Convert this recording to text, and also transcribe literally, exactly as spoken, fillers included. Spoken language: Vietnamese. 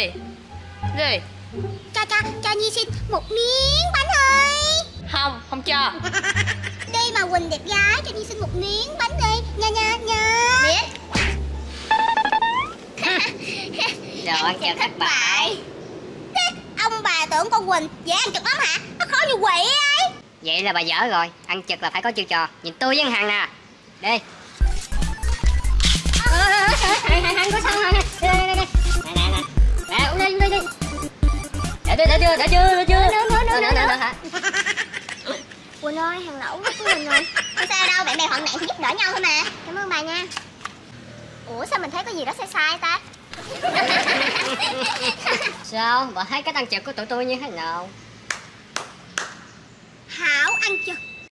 Gì? Gì? Cho cho cho Nhi xin một miếng bánh thôi. Không, không cho. Đi mà Quỳnh đẹp gái, cho Nhi xin một miếng bánh đi. Nha nha nha. Biết. Rồi chào thất bại. Ông bà tưởng con Quỳnh dễ ăn trực lắm hả? Nó khó như quỷ ấy. Vậy là bà dở rồi, ăn trực là phải có chiêu trò. Nhìn tôi với Hằng nè. Đi. Hằng có xong rồi nè. Nè nè nè. Nè uống đi, uống đi. Để tôi, để chưa, để chưa, để chưa. Nữa nữa nữa hả? Quỳnh ơi, Hằng lẩu của mình rồi. Không sao đâu, bạn bè hoạn nạn thì giúp đỡ nhau thôi mà. Cảm ơn bà nha. Ủa sao mình thấy có gì đó sai sai ta? Sao bà thấy cái ăn trực của tụi tôi như thế nào? Hảo ăn trực